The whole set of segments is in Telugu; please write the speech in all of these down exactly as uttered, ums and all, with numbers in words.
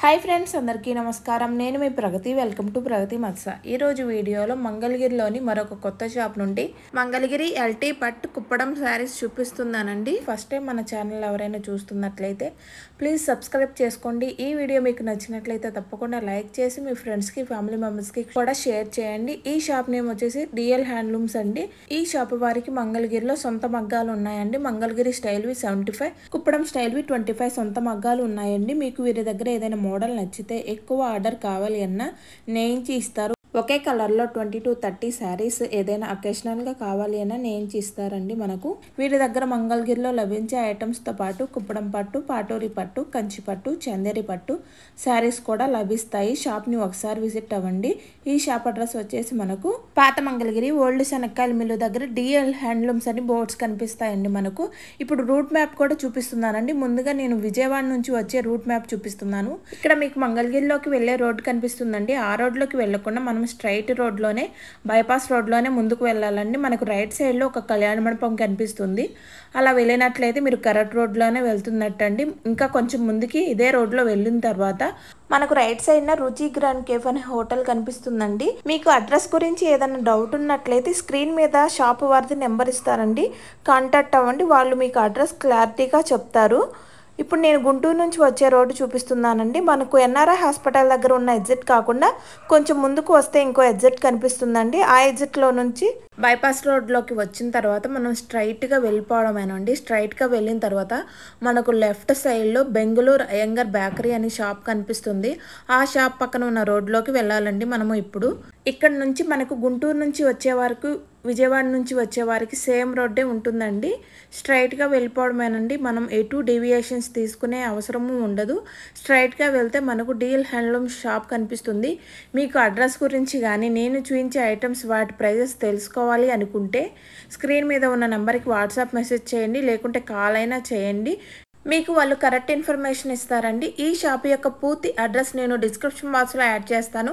हाई फ्रेंड्स अंदर की नमस्कार नेनु मी प्रगति वेलकम टू प्रगति मत्सा वीडियो मंगलगिरी मरोक कोत्त शॉप नुंडी मंगलगिरी एलटी पट कुप्पडम सारीस चूपिस्तुन्नानंडी फस्ट टाइम मन चैनल एवरैना चूस्तुन्नट्लयिते प्लीज सब्सक्राइब चेसुकोंडी ई वीडियो मीकु नच्चिनट्लयिते तप्पकुंडा लाइक चेसी मी फ्रेंड्स की फैमिली मेंबर्स की कूडा शेर चेयंडी। ई शॉप नेम वच्चेसी डीएल हैंडलूम्स अंडी। ई शॉप वारिकी मंगलगिरिलो सोंत मग्गालु उन्नायंडी। मंगलगिरी स्टैल वी पचहत्तर कुप्पडम स्टैल वी पच्चीस सोंत मग्गालु उन्नायंडी। मीकु वीर दग्गर एदैना మోడల్ నచ్చితే ఎక్కువ ఆర్డర్ కావాలి అన్న నేయించి ఇస్తారు। ఒకే కలర్ లో ట్వంటీ టూ థర్టీ సారీస్ ఏదైనా అకేషనల్ గా కావాలి అన్న నేయించి ఇస్తారండి। మనకు వీడి దగ్గర మంగళగిరిలో లభించే ఐటమ్స్ తో పాటు కుప్పడం పట్టు, పాటోరి పట్టు, కంచి పట్టు, చందేరి పట్టు సారీస్ కూడా లభిస్తాయి। షాప్ ని ఒకసారి విజిట్ అవ్వండి। ఈ షాప్ అడ్రస్ వచ్చేసి మనకు పాత మంగళగిరి ఓల్డ్ శనక్కాయల మిల్లు దగ్గర డిఎల్ హ్యాండ్లూమ్స్ అని బోర్డ్స్ కనిపిస్తాయండి। మనకు ఇప్పుడు రూట్ మ్యాప్ కూడా చూపిస్తున్నానండి। ముందుగా నేను విజయవాడ నుంచి వచ్చే రూట్ మ్యాప్ చూపిస్తున్నాను। ఇక్కడ మీకు మంగళగిరిలోకి వెళ్ళే రోడ్ కనిపిస్తుందండి। ఆ రోడ్ లోకి వెళ్ళకుండా మనం స్ట్రైట్ రోడ్ లోనే బైపాస్ రోడ్ లోనే ముందుకు వెళ్ళాలండి। మనకు రైట్ సైడ్ లో ఒక కళ్యాణ మండపం కనిపిస్తుంది। అలా వెళ్ళినట్లయితే మీరు కరెక్ట్ రోడ్ లోనే వెళ్తున్నట్టండి। ఇంకా కొంచెం ముందుకి ఇదే రోడ్ లో వెళ్ళిన తర్వాత మనకు రైట్ సైడ్ నా రుచి గ్రాండ్ కేఫ్ అనే హోటల్ కనిపిస్తుందండి। మీకు అడ్రస్ గురించి ఏదైనా డౌట్ ఉన్నట్లయితే స్క్రీన్ మీద షాప్ వారిది నెంబర్ ఇస్తారండి, కాంటాక్ట్ అవ్వండి, వాళ్ళు మీకు అడ్రస్ క్లారిటీగా చెప్తారు। ఇప్పుడు నేను గుంటూరు నుంచి వచ్చే రోడ్డు చూపిస్తున్నానండి। మనకు ఎన్ఆర్ఐ హాస్పిటల్ దగ్గర ఉన్న ఎగ్జిట్ కాకుండా కొంచెం ముందుకు వస్తే ఇంకో ఎగ్జిట్ కనిపిస్తుందండి। ఆ ఎగ్జిట్లో నుంచి బైపాస్ రోడ్లోకి వచ్చిన తర్వాత మనం స్ట్రైట్గా వెళ్ళిపోవడమేనండి। స్ట్రైట్గా వెళ్ళిన తర్వాత మనకు లెఫ్ట్ సైడ్లో బెంగళూరు అయ్యంగర్ బేకరీ అనే షాప్ కనిపిస్తుంది। ఆ షాప్ పక్కన ఉన్న రోడ్లోకి వెళ్ళాలండి మనము ఇప్పుడు। ఇక్కడ నుంచి మనకు గుంటూరు నుంచి వచ్చే వరకు విజయవాడ నుంచి వచ్చే వారికి సేమ్ రోడ్డే ఉంటుందండి। స్ట్రైట్గా వెళ్ళిపోవడమేనండి, మనం ఎటు డీవియేషన్స్ తీసుకునే అవసరము ఉండదు। స్ట్రైట్గా వెళ్తే మనకు డీల్ హ్యాండ్లూమ్ షాప్ కనిపిస్తుంది। మీకు అడ్రస్ గురించి కానీ నేను చూపించే ఐటమ్స్ వాటి ప్రైజెస్ తెలుసుకోవాలి అనుకుంటే స్క్రీన్ మీద ఉన్న నెంబర్కి వాట్సాప్ మెసేజ్ చేయండి, లేకుంటే కాల్ అయినా చేయండి, మీకు వాళ్ళు కరెక్ట్ ఇన్ఫర్మేషన్ ఇస్తారండి। ఈ షాప్ యొక్క పూర్తి అడ్రస్ నేను డిస్క్రిప్షన్ బాక్స్లో యాడ్ చేస్తాను,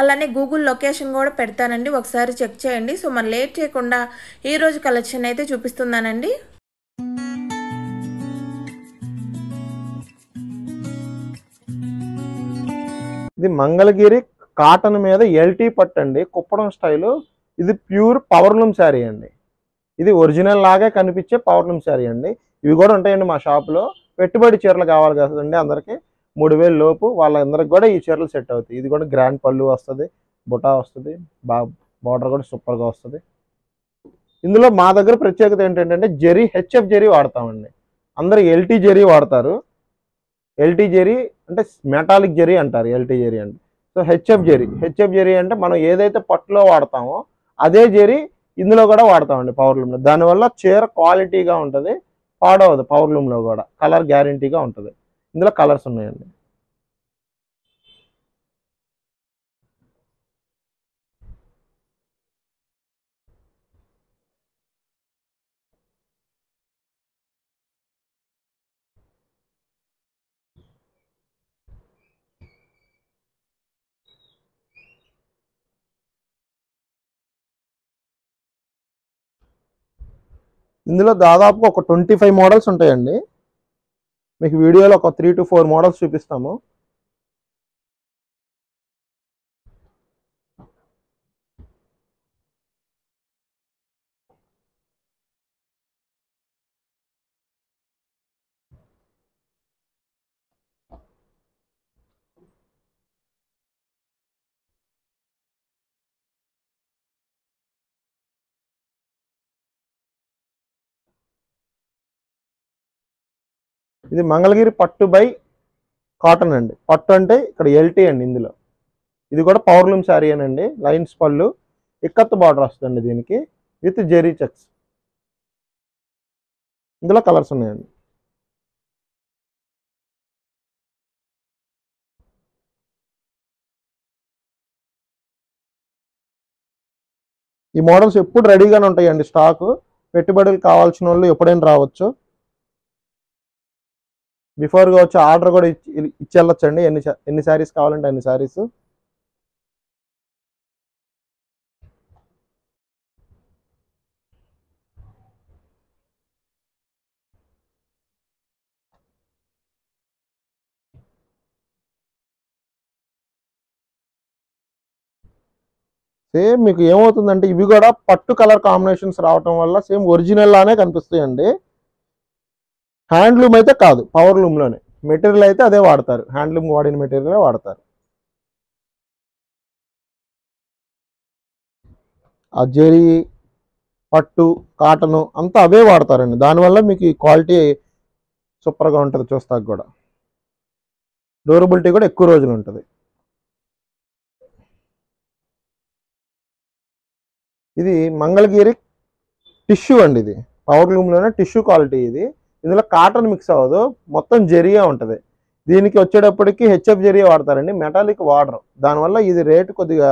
అలానే గూగుల్ లొకేషన్ కూడా పెడతానండి, ఒకసారి చెక్ చేయండి। సో మనం లేట్ చేయకుండా ఈ రోజు కలెక్షన్ అయితే చూపిస్తున్నానండి। ఇది మంగళగిరి కాటన్ మీద ఎల్టీ పట్టు అండి, కుప్పడం స్టైల్। ఇది ప్యూర్ పవర్ లూమ్ శారీ అండి, ఇది ఒరిజినల్ లాగా కనిపించే పవర్ లూమ్ శారీ అండి। ఇవి కూడా ఉంటాయండి మా షాప్లో। పెట్టుబడి చీరలు కావాలి కదండి అందరికీ, మూడు వేలు లోపు వాళ్ళందరికి కూడా ఈ చీరలు సెట్ అవుతాయి। ఇది కూడా గ్రాండ్ పళ్ళు వస్తుంది, బుటా వస్తుంది, బా బార్డర్ కూడా సూపర్గా వస్తుంది। ఇందులో మా దగ్గర ప్రత్యేకత ఏంటంటే జెరీ హెచ్ఎఫ్ జెరీ వాడతామండి, అందరూ ఎల్టీ జెరీ వాడతారు। ఎల్టీ జెరీ అంటే మెటాలిక్ జెరీ అంటారు, ఎల్టీ జెరీ అంటే। So HF zari, HF zari అంటే మనం ఏదైతే పట్టులో వాడతామో అదే జెరీ ఇందులో కూడా వాడతామండి పవర్ లూమ్లో। దానివల్ల చీర క్వాలిటీగా ఉంటుంది, పాడవదు, పవర్ లూమ్లో కూడా కలర్ గ్యారంటీగా ఉంటుంది। ఇందులో కలర్స్ ఉన్నాయండి, ఇందులో దాదాపుగా ఒక ట్వంటీ ఫైవ్ మోడల్స్ ఉంటాయండి। మీకు వీడియోలో ఒక త్రీ టు ఫోర్ మోడల్స్ చూపిస్తాము। ఇది మంగళగిరి పట్టు బై కాటన్ అండి। పట్టు అంటే ఇక్కడ ఎల్టీ అండి। ఇందులో ఇది కూడా పవర్ లూమ్ శారీ అండి, లైన్స్ పళ్ళు, ఇక్కత్ బార్డర్ వస్తుంది దీనికి విత్ జెరీ చెక్స్। ఇందులో కలర్స్ ఉన్నాయండి, ఈ మోడల్స్ ఎప్పుడు రెడీగానే ఉంటాయండి స్టాకు। పెట్టుబడులు కావాల్సిన వాళ్ళు ఎప్పుడైనా రావచ్చు, బిఫోర్గా వచ్చి ఆర్డర్ కూడా ఇచ్చి వెళ్ళొచ్చండి। ఎన్ని ఎన్ని శారీస్ కావాలంటే అన్ని శారీస్। సేమ్ మీకు ఏమవుతుందంటే ఇవి కూడా పట్టు కలర్ కాంబినేషన్స్ రావడం వల్ల సేమ్ ఒరిజినల్ లానే కనిపిస్తాయండి. హ్యాండ్లూమ్ అయితే కాదు, పవర్ లూమ్ లోనే మెటీరియల్ అయితే అదే వాడతారు, హ్యాండ్లూమ్ వాడిన మెటీరియలే వాడతారు. ఆ జరీ పట్టు కాటన్ అంతా అవే వాడతారండి, దానివల్ల మీకు క్వాలిటీ సూపర్గా ఉంటుంది, చూస్తాకు కూడా డ్యూరబిలిటీ కూడా ఎక్కువ రోజులు ఉంటుంది. ఇది మంగళగిరి టిష్యూ అండి, ఇది పవర్ లూమ్లోనే టిష్యూ క్వాలిటీ. ఇది ఇందులో కాటన్ మిక్స్ అవ్వదు, మొత్తం జరియా ఉంటుంది. దీనికి వచ్చేటప్పటికి హెచ్ఎఫ్ జరియా వాడతారండి, మెటాలిక్ వాడరు, దానివల్ల ఇది రేటు కొద్దిగా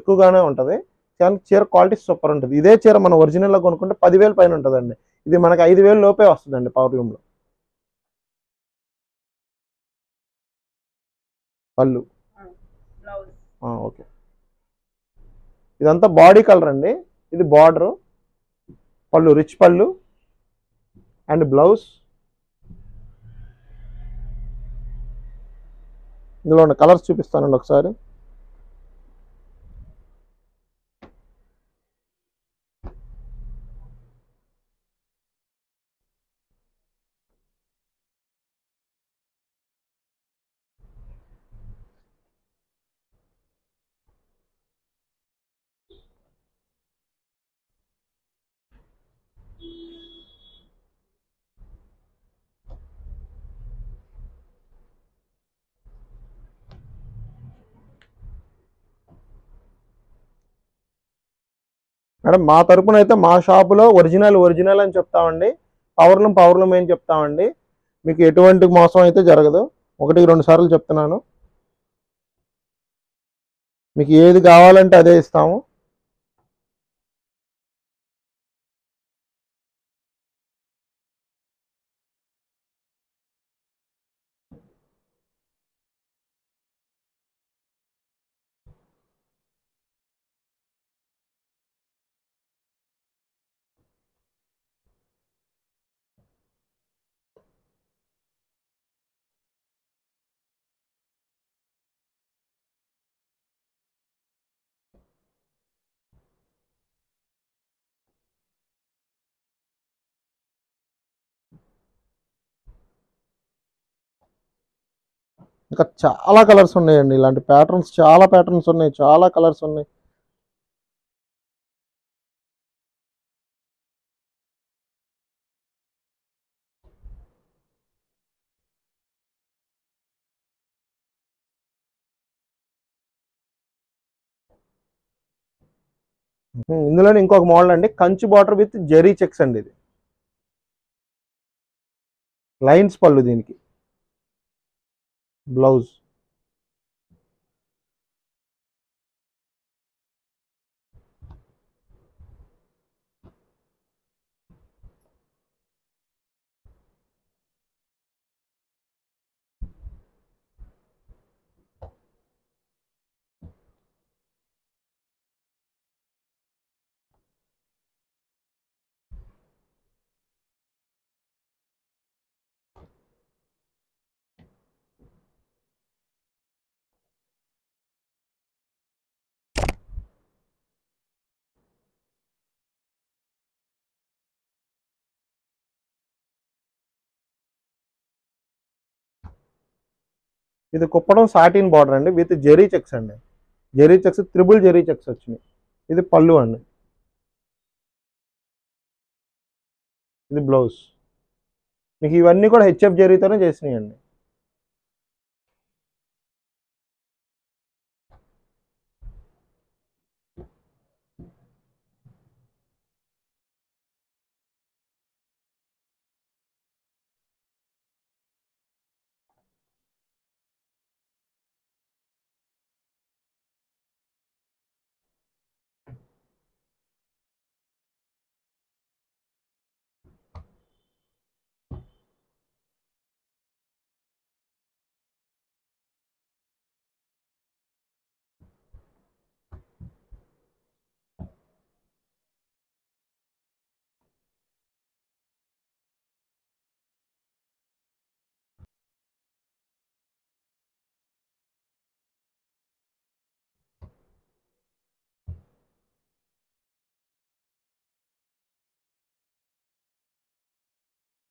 ఎక్కువగానే ఉంటుంది. కానీ చీర క్వాలిటీ సూపర్ ఉంటుంది. ఇదే చీర మనం ఒరిజినల్లో కొనుక్కుంటే పదివేలు పైన ఉంటుందండి, ఇది మనకు ఐదు వేలు లోపే వస్తుందండి పవర్ లూమ్లో. పళ్ళు ఓకే, ఇదంతా బాడీ కలర్ అండి, ఇది బార్డరు, పళ్ళు రిచ్ పళ్ళు అండ్ బ్లౌజ్. ఇందులో ఉన్న కలర్స్ చూపిస్తానండి ఒకసారి. మేడం మా తరపున అయితే మా షాపులో ఒరిజినల్ ఒరిజినల్ అని చెప్తామండి, పవర్లు పవర్లు ఏం చెప్తామండి, మీకు ఎటువంటి మోసం అయితే జరగదు. ఒకటి రెండు సార్లు చెప్తున్నాను, మీకు ఏది కావాలంటే అదే ఇస్తాము. ఇంకా చాలా కలర్స్ ఉన్నాయండి, ఇలాంటి ప్యాటర్న్స్ చాలా ప్యాటర్న్స్ ఉన్నాయి, చాలా కలర్స్ ఉన్నాయి. ఇందులోనే ఇంకొక మోడల్ అండి, Kanchi border with zari checks అండి, ఇది లైన్స్ పళ్ళు, దీనికి బ్లౌజ్. ఇది కుప్పడం సాటిన్ బార్డర్ అండి విత్ జెరీ చెక్స్ అండి, zari checks triple zari checks వచ్చినాయి. ఇది పళ్ళు అండి, ఇది బ్లౌజ్. మీకు ఇవన్నీ కూడా హెచ్ఎఫ్ జెరీతోనే చేసినాయి అండి.